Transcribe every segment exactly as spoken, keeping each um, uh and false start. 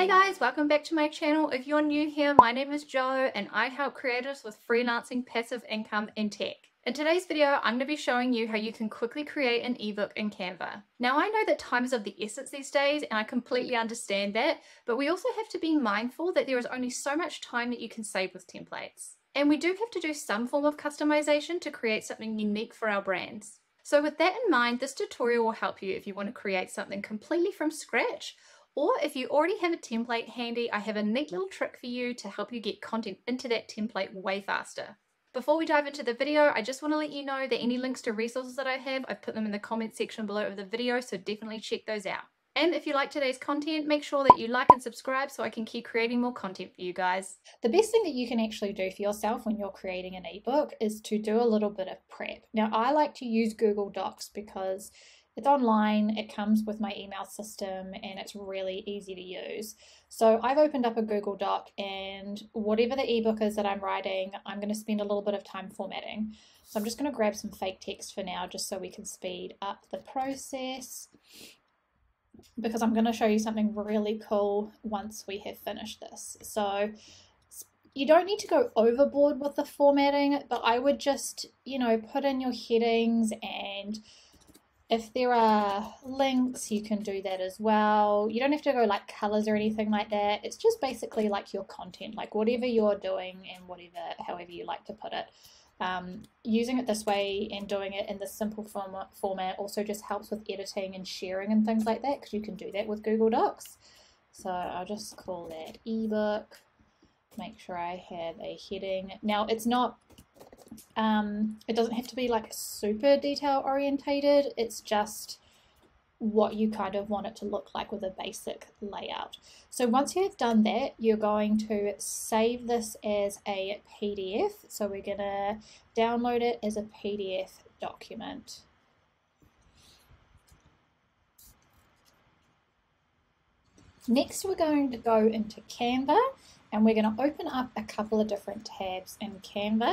Hey guys, welcome back to my channel. If you're new here, my name is Jo and I help creators with freelancing, passive income and tech. In today's video, I'm going to be showing you how you can quickly create an ebook in Canva. Now I know that time is of the essence these days and I completely understand that, but we also have to be mindful that there is only so much time that you can save with templates. And we do have to do some form of customization to create something unique for our brands. So with that in mind, this tutorial will help you if you want to create something completely from scratch, or if you already have a template handy, I have a neat little trick for you to help you get content into that template way faster. Before we dive into the video, I just want to let you know that any links to resources that I have, I've put them in the comment section below of the video, so definitely check those out. And if you like today's content, make sure that you like and subscribe so I can keep creating more content for you guys. The best thing that you can actually do for yourself when you're creating an ebook is to do a little bit of prep. Now, I like to use Google Docs because it's online, it comes with my email system, and it's really easy to use. So I've opened up a Google Doc, and whatever the ebook is that I'm writing, I'm going to spend a little bit of time formatting. So I'm just going to grab some fake text for now, just so we can speed up the process, because I'm going to show you something really cool once we have finished this. So you don't need to go overboard with the formatting, but I would just, you know, put in your headings, and if there are links, you can do that as well. You don't have to go like colors or anything like that. It's just basically like your content, like whatever you're doing and whatever, however you like to put it. Um, using it this way and doing it in this simple form format also just helps with editing and sharing and things like that, because you can do that with Google Docs. So I'll just call that ebook. Make sure I have a heading. Now it's not Um, it doesn't have to be like super detail orientated, it's just what you kind of want it to look like with a basic layout. So once you've done that, you're going to save this as a P D F. So we're going to download it as a P D F document. Next, we're going to go into Canva and we're going to open up a couple of different tabs in Canva.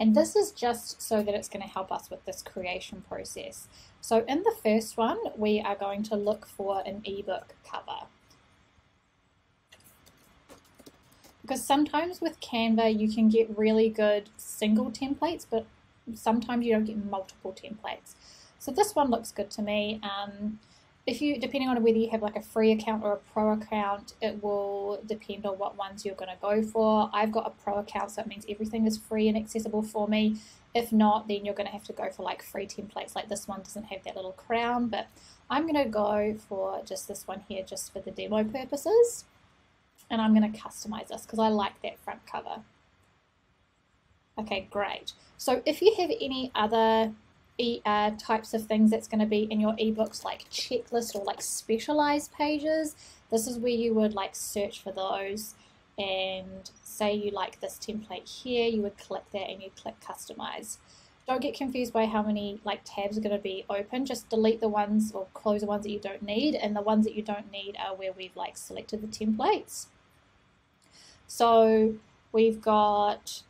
And this is just so that it's going to help us with this creation process. So in the first one, we are going to look for an ebook cover. Because sometimes with Canva, you can get really good single templates, but sometimes you don't get multiple templates. So this one looks good to me. Um, if you, depending on whether you have like a free account or a pro account, it will depend on what ones you're going to go for. I've got a pro account, so it means everything is free and accessible for me. If not, then you're going to have to go for like free templates, like this one doesn't have that little crown, but I'm going to go for just this one here just for the demo purposes, and I'm going to customize this because I like that front cover. Okay, great. So if you have any other E, uh, types of things that's going to be in your ebooks, like checklist or like specialized pages, this is where you would like search for those, and say you like this template here, you would click that and you click customize. Don't get confused by how many like tabs are going to be open. Just delete the ones or close the ones that you don't need, and the ones that you don't need are where we've like selected the templates. So we've got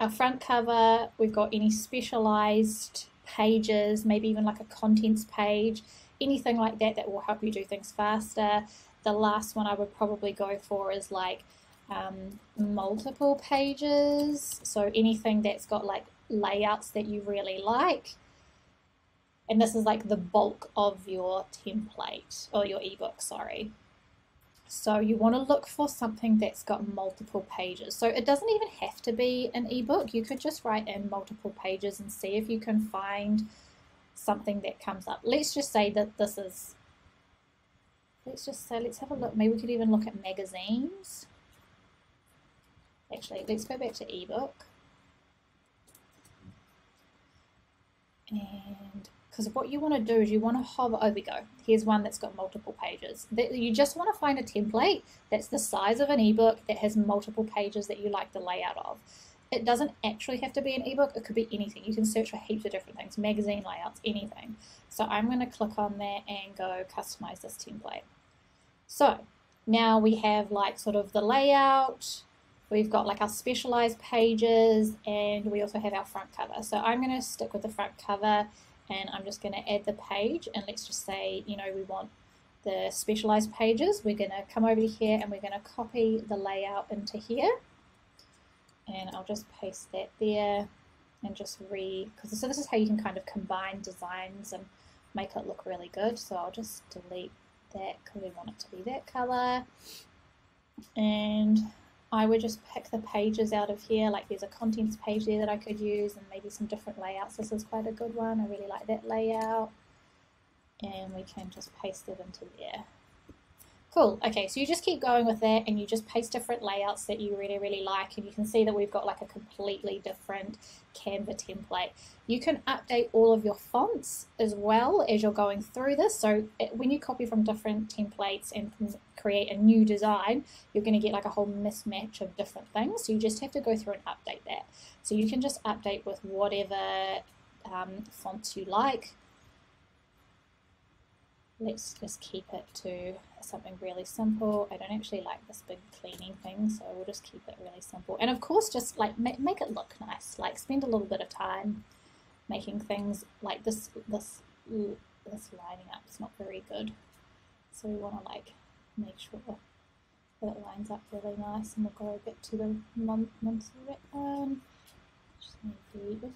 our front cover, we've got any specialized pages, maybe even like a contents page, anything like that that will help you do things faster. The last one I would probably go for is like um, multiple pages, so anything that's got like layouts that you really like. And this is like the bulk of your template or your ebook, sorry. So you want to look for something that's got multiple pages. So it doesn't even have to be an ebook. You could just write in multiple pages and see if you can find something that comes up. Let's just say that this is, let's just say, let's have a look. Maybe we could even look at magazines. Actually, let's go back to ebook. And because what you want to do is you want to hover, oh, we go. Here's one that's got multiple pages. You just want to find a template that's the size of an ebook that has multiple pages that you like the layout of. It doesn't actually have to be an ebook. It could be anything. You can search for heaps of different things, magazine layouts, anything. So I'm going to click on that and go customize this template. So now we have like sort of the layout. We've got like our specialized pages, and we also have our front cover. So I'm going to stick with the front cover and I'm just going to add the page, and let's just say, you know, we want the specialized pages. We're going to come over to here and we're going to copy the layout into here, and I'll just paste that there and just re, because so this is how you can kind of combine designs and make it look really good. So I'll just delete that because we want it to be that color, and I would just pick the pages out of here. Like there's a contents page there that I could use, and maybe some different layouts. This is quite a good one. I really like that layout, and we can just paste it into there. Cool. Okay, so you just keep going with that, and you just paste different layouts that you really, really like, and you can see that we've got like a completely different Canva template. You can update all of your fonts as well as you're going through this. So when you copy from different templates and create a new design, you're going to get like a whole mismatch of different things. So you just have to go through and update that. So you can just update with whatever um, fonts you like. Let's just keep it to something really simple. I don't actually like this big cleaning thing, so we'll just keep it really simple. And of course, just like make, make it look nice. Like spend a little bit of time making things like this. This ooh, this lining up is not very good, so we want to like make sure that it lines up really nice. And we'll go back to the month month um, just need to delete it.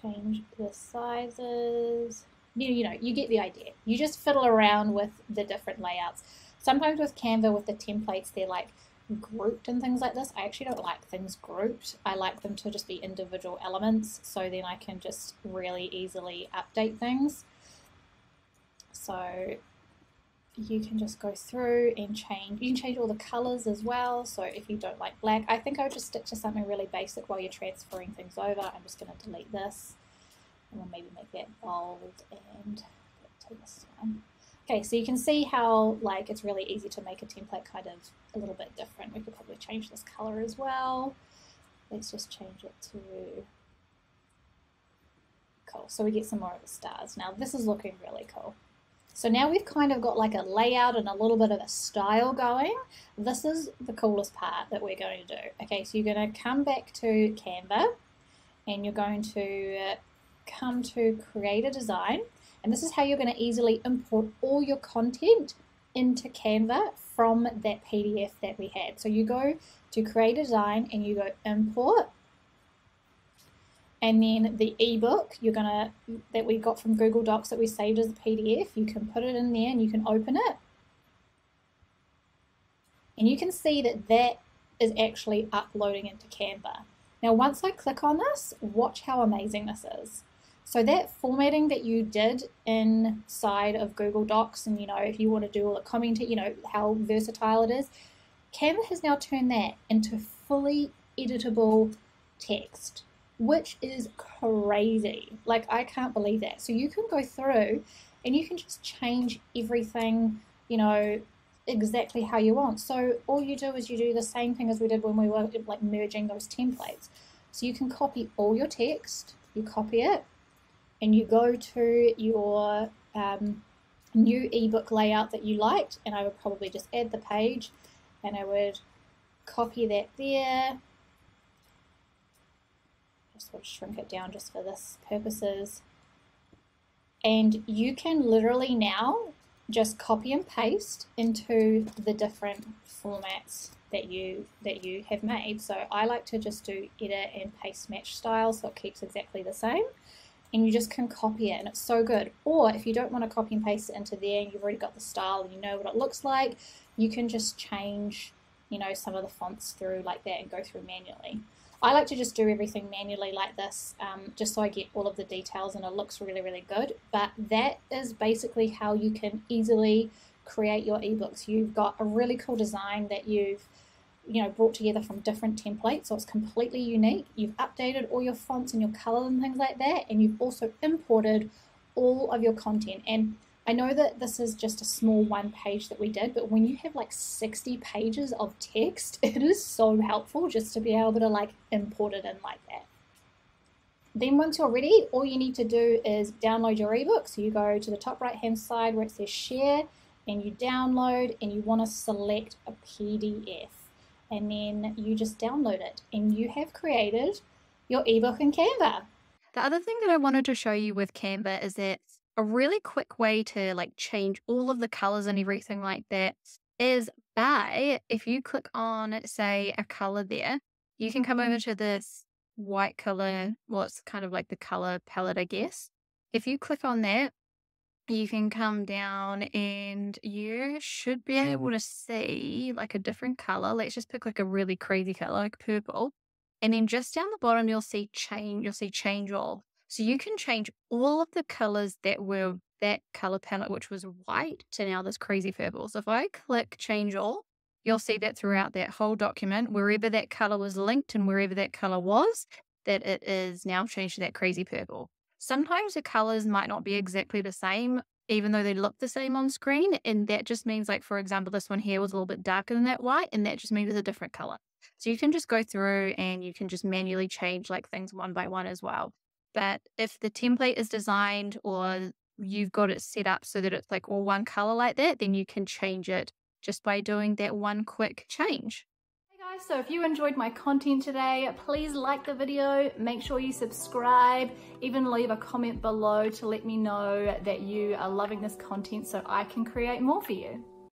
Change the sizes. You, you know, you get the idea. You just fiddle around with the different layouts. Sometimes with Canva, with the templates, they're like grouped and things like this. I actually don't like things grouped. I like them to just be individual elements, so then I can just really easily update things. So you can just go through and change. You can change all the colors as well. So if you don't like black, I think I would just stick to something really basic while you're transferring things over. I'm just going to delete this, and we'll maybe make that bold and take this one. Okay, so you can see how like it's really easy to make a template kind of a little bit different. We could probably change this color as well. Let's just change it to cool. So we get some more of the stars. Now this is looking really cool. So now we've kind of got like a layout and a little bit of a style going. This is the coolest part that we're going to do. Okay, so you're going to come back to Canva, and you're going to come to create a design. And this is how you're going to easily import all your content into Canva from that P D F that we had. So you go to create a design and you go import. And then the ebook you're gonna that we got from Google Docs that we saved as a P D F, you can put it in there and you can open it. And you can see that that is actually uploading into Canva. Now once I click on this, watch how amazing this is. So that formatting that you did inside of Google Docs, and you know, if you want to do all the commenting, you know, how versatile it is, Canva has now turned that into fully editable text, which is crazy. Like I can't believe that. So you can go through and you can just change everything, you know, exactly how you want. So all you do is you do the same thing as we did when we were like merging those templates. So you can copy all your text, you copy it, and you go to your um, new ebook layout that you liked, and I would probably just add the page, and I would copy that there. Just want to shrink it down just for this purposes, and you can literally now just copy and paste into the different formats that you that you have made. So I like to just do edit and paste match style, so it keeps exactly the same, and you just can copy it, and it's so good. Or if you don't want to copy and paste it into there, and you've already got the style and you know what it looks like, you can just change, you know, some of the fonts through like that and go through manually. I like to just do everything manually like this, um, just so I get all of the details and it looks really, really good. But that is basically how you can easily create your ebooks. You've got a really cool design that you've, you know, brought together from different templates, so it's completely unique. You've updated all your fonts and your colors and things like that, and you've also imported all of your content. And I know that this is just a small one page that we did, but when you have like sixty pages of text, it is so helpful just to be able to like import it in like that. Then once you're ready, all you need to do is download your ebook. So you go to the top right hand side where it says share, and you download, and you want to select a P D F, and then you just download it, and you have created your ebook in Canva. The other thing that I wanted to show you with Canva is that a really quick way to like change all of the colors and everything like that is by, if you click on, say, a color there, you can come over to this white color, well, it's kind of like the color palette, I guess. If you click on that, you can come down and you should be able to see like a different color. Let's just pick like a really crazy color, like purple. And then just down the bottom, you'll see change, you'll see change all. So you can change all of the colors that were that color palette, which was white, to now this crazy purple. So if I click change all, you'll see that throughout that whole document, wherever that color was linked and wherever that color was, that it is now changed to that crazy purple. Sometimes the colors might not be exactly the same, even though they look the same on screen. And that just means, like, for example, this one here was a little bit darker than that white, and that just means it's a different color. So you can just go through and you can just manually change like things one by one as well. But if the template is designed or you've got it set up so that it's like all one color like that, then you can change it just by doing that one quick change. Hey guys, so if you enjoyed my content today, please like the video, make sure you subscribe, even leave a comment below to let me know that you are loving this content so I can create more for you.